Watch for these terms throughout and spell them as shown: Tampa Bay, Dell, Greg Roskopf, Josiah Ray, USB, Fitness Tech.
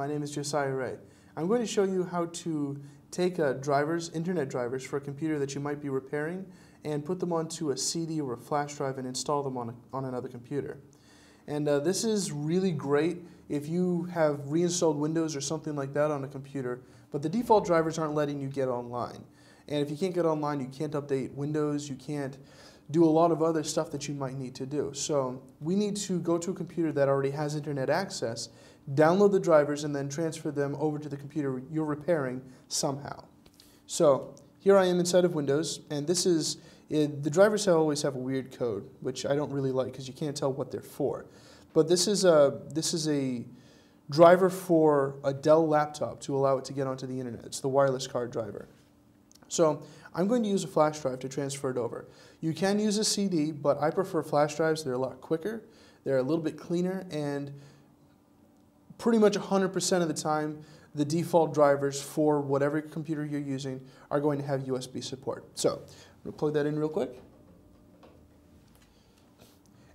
My name is Josiah Ray. I'm going to show you how to take internet drivers for a computer that you might be repairing and put them onto a CD or a flash drive and install them on another computer. And this is really great if you have reinstalled Windows or something like that on a computer, but the default drivers aren't letting you get online. And if you can't get online, you can't update Windows, you can't do a lot of other stuff that you might need to do. So we need to go to a computer that already has internet access, download the drivers, and then transfer them over to the computer you're repairing somehow. So here I am inside of Windows, and this is the drivers always have a weird code, which I don't really like because you can't tell what they're for. But this is a driver for a Dell laptop to allow it to get onto the internet. It's the wireless card driver. So I'm going to use a flash drive to transfer it over. You can use a CD, but I prefer flash drives. They're a lot quicker, they're a little bit cleaner, and pretty much 100% of the time, the default drivers for whatever computer you're using are going to have USB support. So I'm going to plug that in real quick.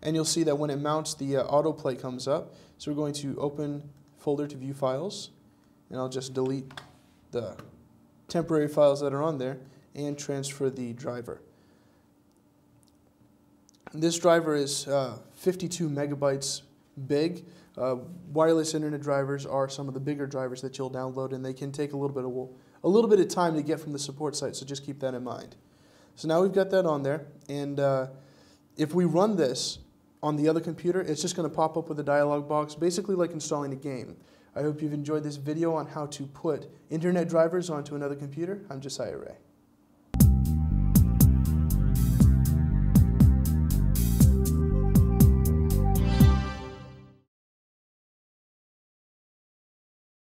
And you'll see that when it mounts, the autoplay comes up. So we're going to open folder to view files, and I'll just delete the temporary files that are on there and transfer the driver. This driver is 52 megabytes big. Wireless internet drivers are some of the bigger drivers that you'll download, and they can take a little bit of time to get from the support site, so just keep that in mind. So now we've got that on there, and if we run this on the other computer, it's just going to pop up with a dialog box, basically like installing a game. I hope you've enjoyed this video on how to put internet drivers onto another computer. I'm Josiah Ray.